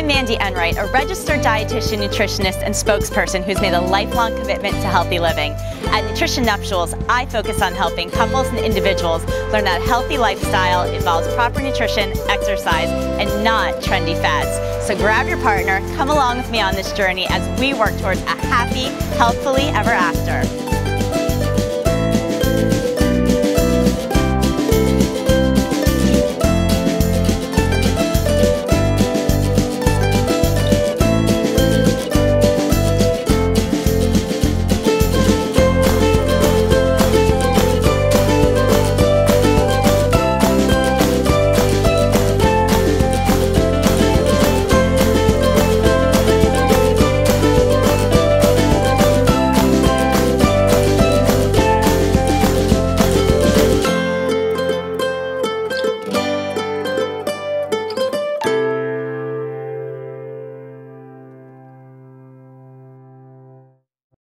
I'm Mandy Unright, a registered dietitian, nutritionist, and spokesperson who's made a lifelong commitment to healthy living. At Nutrition Nuptials, I focus on helping couples and individuals learn that a healthy lifestyle involves proper nutrition, exercise, and not trendy fads. So grab your partner, come along with me on this journey as we work towards a happy, healthfully ever after.